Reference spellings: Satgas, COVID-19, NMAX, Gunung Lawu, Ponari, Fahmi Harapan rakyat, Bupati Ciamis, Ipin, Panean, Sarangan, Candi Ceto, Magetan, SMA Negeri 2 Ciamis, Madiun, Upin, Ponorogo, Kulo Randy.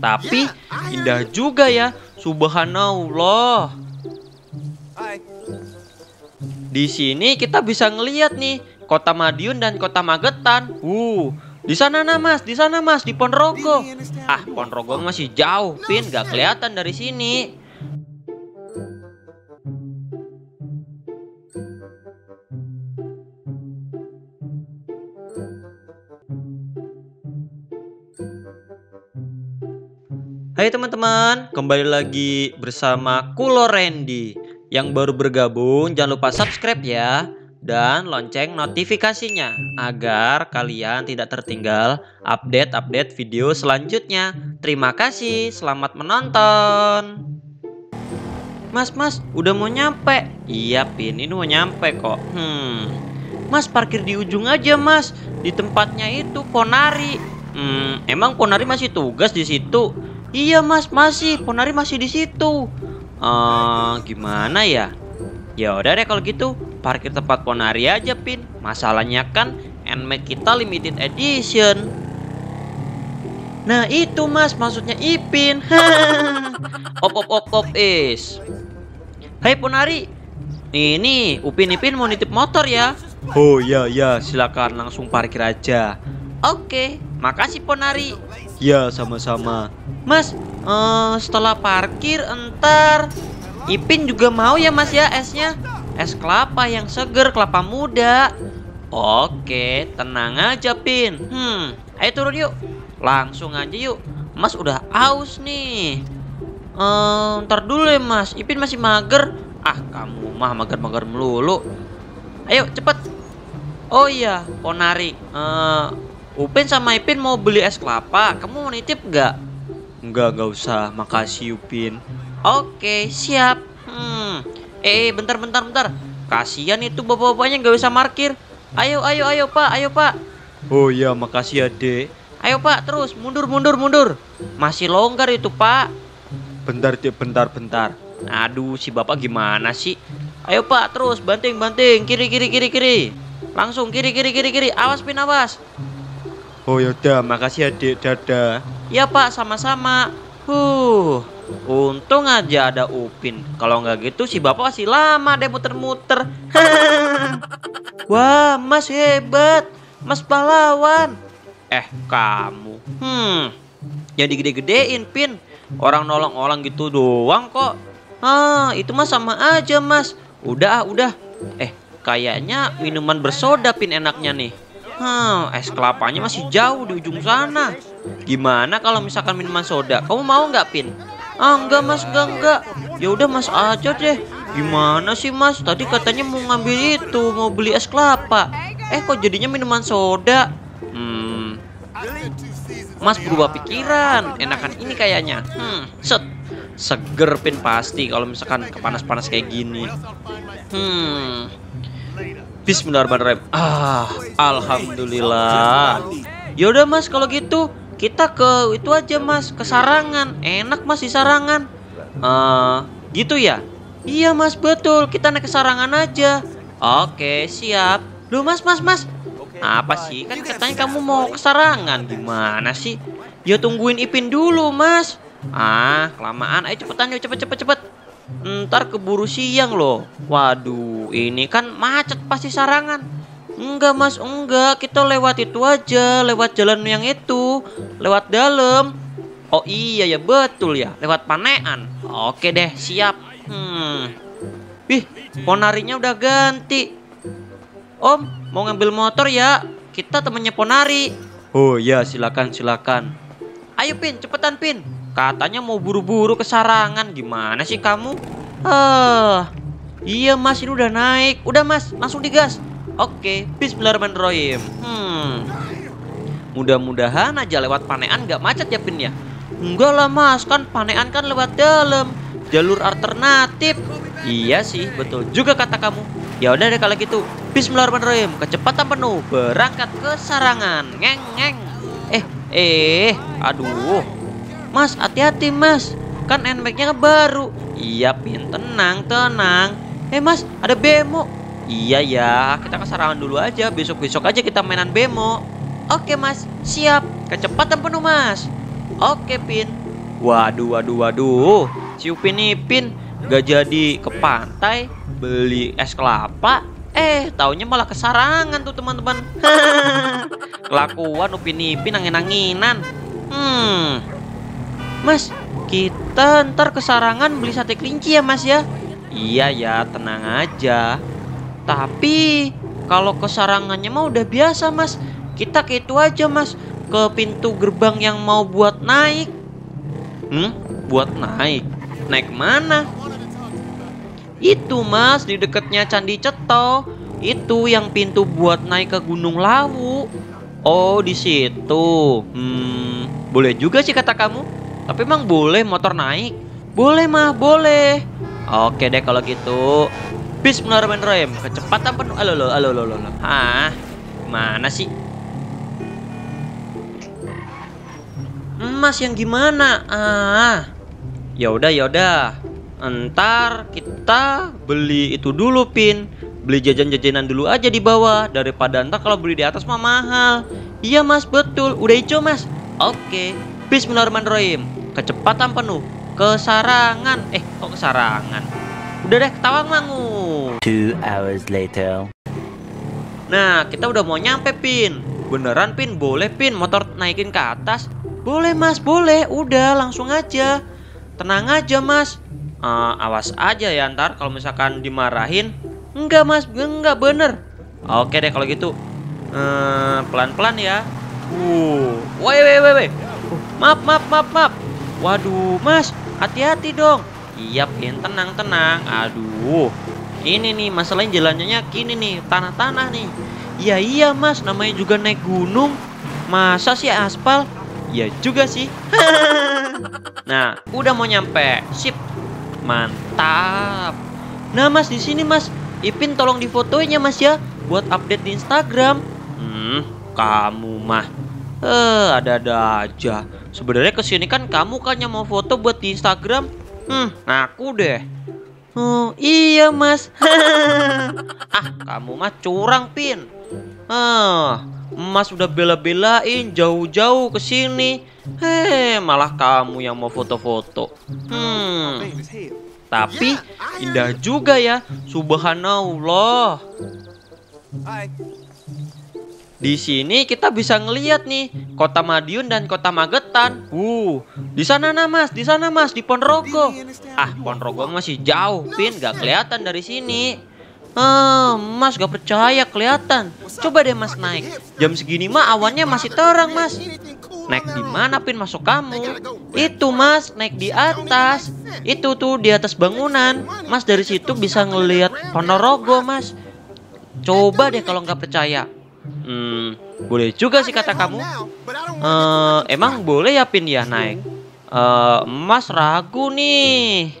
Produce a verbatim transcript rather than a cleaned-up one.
Tapi indah juga ya, subhanallah. Di sini kita bisa ngelihat nih kota Madiun dan kota Magetan. Uh, di sana nah mas, di sana mas, di Ponorogo. Ah, Ponorogo masih jauh, Pin, gak kelihatan dari sini. Hai teman-teman, kembali lagi bersama Kulo Randy. Yang baru bergabung jangan lupa subscribe ya, dan lonceng notifikasinya, agar kalian tidak tertinggal update-update video selanjutnya. Terima kasih, selamat menonton. Mas, mas, udah mau nyampe? Iya Pin, ini mau nyampe kok. Hmm, mas parkir di ujung aja mas, di tempatnya itu Ponari. Hmm, emang Ponari masih tugas di situ? Iya mas, masih, Ponari masih di situ. Uh, gimana ya? Ya udah deh kalau gitu, parkir tempat Ponari aja Pin. Masalahnya kan N M A X kita limited edition. Nah itu mas, maksudnya Ipin. Op op op op is. Hai Ponari, ini Upin Ipin mau nitip motor ya? Oh ya ya, silakan langsung parkir aja. Oke, makasih Ponari. Ya sama-sama. Mas, eh, setelah parkir entar Ipin juga mau ya mas ya esnya? Es kelapa yang seger, kelapa muda. Oke, tenang aja Pin. Hmm, ayo turun yuk. Langsung aja yuk. Mas udah aus nih. Eh, ntar dulu ya mas, Ipin masih mager. Ah, kamu mah mager-mager melulu. Ayo cepet. Oh iya, Ponari. Eh, Upin sama Ipin mau beli es kelapa, kamu mau nitip gak? Enggak, enggak usah, makasih Upin. Oke, siap. Hmm. Eh, bentar, bentar, bentar. Kasihan itu bapak-bapaknya gak bisa parkir. Ayo, ayo, ayo pak, ayo pak. Oh iya, makasih ya dek. Ayo pak, terus, mundur, mundur, mundur. Masih longgar itu pak. Bentar, dek, bentar, bentar. Aduh, si bapak gimana sih? Ayo pak, terus, banting, banting. Kiri, kiri, kiri, kiri. Langsung, kiri, kiri, kiri, kiri. Awas Pin, awas. Oh yaudah, makasih adik, dadah. Ya pak, sama-sama. Huh, untung aja ada Upin. Kalau nggak gitu si bapak masih lama deh muter-muter. Wah, mas hebat, mas pahlawan. Eh, kamu. Hmm, jadi gede-gedein Pin. Orang nolong-nolong gitu doang kok. Ah, itu mah sama aja mas. Udah, udah. Eh, kayaknya minuman bersoda Pin enaknya nih. Hmm, es kelapanya masih jauh di ujung sana. Gimana kalau misalkan minuman soda? Kamu mau nggak Pin? Ah enggak mas, enggak enggak. Ya udah mas aja deh. Gimana sih mas? Tadi katanya mau ngambil itu, mau beli es kelapa. Eh kok jadinya minuman soda? Hmm, mas berubah pikiran. Enakan ini kayaknya. Hmm, set. Seger Pin pasti kalau misalkan kepanas-panas kayak gini. Hmm. Bismillahirrahmanirrahim. Ah, alhamdulillah. Yaudah mas kalau gitu kita ke itu aja mas, ke Sarangan. Enak mas di Sarangan. Uh, gitu ya? Iya mas betul. Kita naik ke Sarangan aja. Oke siap. Loh mas mas mas. Apa sih? Kan katanya kamu mau ke Sarangan. Gimana sih? Ya tungguin Ipin dulu mas. Ah kelamaan. Ayo cepetan yuk, cepet cepet cepet. Ntar keburu siang loh. Waduh, ini kan macet pasti Sarangan. Enggak mas, enggak. Kita lewat itu aja, lewat jalan yang itu, lewat dalam. Oh iya ya betul ya, lewat Panean. Oke deh, siap. Hmm. Ih, Ponarinya udah ganti. Om, mau ngambil motor ya? Kita temennya Ponari. Oh iya, silakan silakan. Ayo Pin, cepetan Pin. Katanya mau buru-buru ke Sarangan. Gimana sih kamu? Uh, iya mas, ini udah naik. Udah mas, langsung digas. Oke, bismillahirrahmanirrahim. Hmm. Mudah-mudahan aja lewat Panean gak macet ya Pin ya? Enggak lah mas, kan Panean kan lewat dalam, jalur alternatif. Iya sih, betul juga kata kamu. Ya udah deh kalau gitu, bismillahirrahmanirrahim. Kecepatan penuh, berangkat ke Sarangan. Ngeng, ngeng. Eh, eh, aduh. Mas, hati-hati mas, kan N M A X-nya baru. Iya Pin, tenang, tenang. Eh mas, ada bemo. Iya ya, kita ke Sarangan dulu aja. Besok-besok aja kita mainan bemo. Oke mas, siap. Kecepatan penuh mas. Oke, Pin. Waduh, waduh, waduh. Si Upin nih, Pin, gak jadi ke pantai beli es kelapa. Eh, taunya malah ke Sarangan tuh, teman-teman. Kelakuan Upin Ipin angin-anginan. Hmm. Mas, kita ntar ke Sarangan beli sate kelinci ya, Mas ya? Iya ya, tenang aja. Tapi kalau ke Sarangannya mah udah biasa, Mas. Kita ke itu aja, Mas, ke pintu gerbang yang mau buat naik. Hmm? Buat naik? Naik mana? Itu, Mas, di dekatnya Candi Ceto. Itu yang pintu buat naik ke Gunung Lawu. Oh, di situ. Hmm, boleh juga sih kata kamu. Tapi emang boleh motor naik? Boleh, mah, boleh. Oke deh kalau gitu. Bismillahirrahmanirrahim. Kecepatan penuh. Alo, alo, alo, alo, alo. Hah? Mana sih? Mas, yang gimana? Ah. Ya udah, ya udah. Entar kita beli itu dulu, Pin. Beli jajan-jajanan dulu aja di bawah daripada entar kalau beli di atas mah mahal. Iya, Mas, betul. Udah hijau, Mas. Oke. Bismillahirrahmanirrahim. Kecepatan penuh. Kesarangan. Eh, kok kesarangan? Udah deh, ketawa mangu. Two hours later. Nah, kita udah mau nyampe, Pin. Beneran, Pin, boleh, Pin, motor naikin ke atas? Boleh, Mas, boleh. Udah, langsung aja. Tenang aja, Mas. Uh, awas aja ya ntar kalau misalkan dimarahin. Enggak, Mas, enggak, bener. Oke deh kalau gitu. Uh, pelan-pelan ya. Uh, woi, woi, woi, woi. Uh, maaf, maaf, maaf, maaf. Waduh, Mas, hati-hati dong. Iya, Pin, tenang, tenang. Aduh. Ini nih masalahnya jalannya kini nih, tanah-tanah nih. Iya iya, Mas, namanya juga naik gunung. Masa sih aspal? Ya juga sih. Nah, udah mau nyampe. Sip. Mantap. Nah, Mas, di sini, Mas, Ipin tolong difotoinnya, Mas ya, buat update di Instagram. Hmm, kamu mah. Eh, ada-ada aja. Sebenarnya kesini kan kamu kan yang mau foto buat di Instagram. Hmm, aku deh. Oh iya, Mas. Ah, kamu mah curang, Pin. Ah, Mas udah bela-belain jauh-jauh ke sini. Heh, malah kamu yang mau foto-foto. Hmm. Tapi indah juga ya. Subhanallah. Di sini kita bisa ngelihat nih kota Madiun dan kota Magetan. Uh, di sana nah, Mas, di sana, Mas, di Ponorogo. Ah, Ponorogo masih jauh, Pin, gak kelihatan dari sini. Ah, Mas, gak percaya kelihatan. Coba deh, Mas, naik. Jam segini mah awannya masih terang, Mas. Naik di mana, Pin, masuk kamu? Itu, Mas, naik di atas. Itu tuh di atas bangunan. Mas, dari situ bisa ngelihat Ponorogo, Mas. Coba deh kalau nggak percaya. Hmm, boleh juga sih kata kamu. Uh, emang boleh ya, Pin, ya naik? Uh, mas ragu nih.